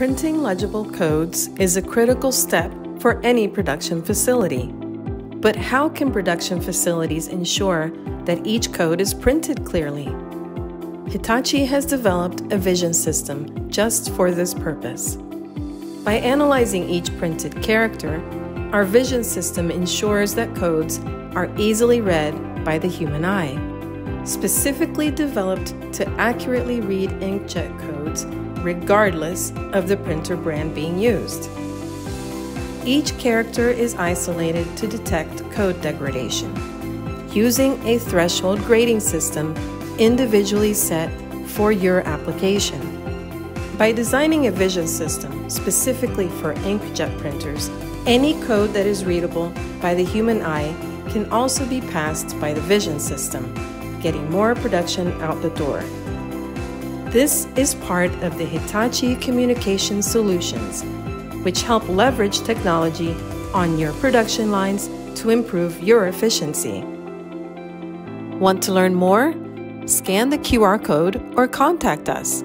printing legible codes is a critical step for any production facility. But how can production facilities ensure that each code is printed clearly? Hitachi has developed a vision system just for this purpose. By analyzing each printed character, our vision system ensures that codes are easily read by the human eye. Specifically developed to accurately read inkjet codes regardless of the printer brand being used. Each character is isolated to detect code degradation, using a threshold grading system individually set for your application. By designing a vision system specifically for inkjet printers, any code that is readable by the human eye can also be passed by the vision system, getting more production out the door. This is part of the Hitachi Communication Solutions, which help leverage technology on your production lines to improve your efficiency. Want to learn more? Scan the QR code or contact us.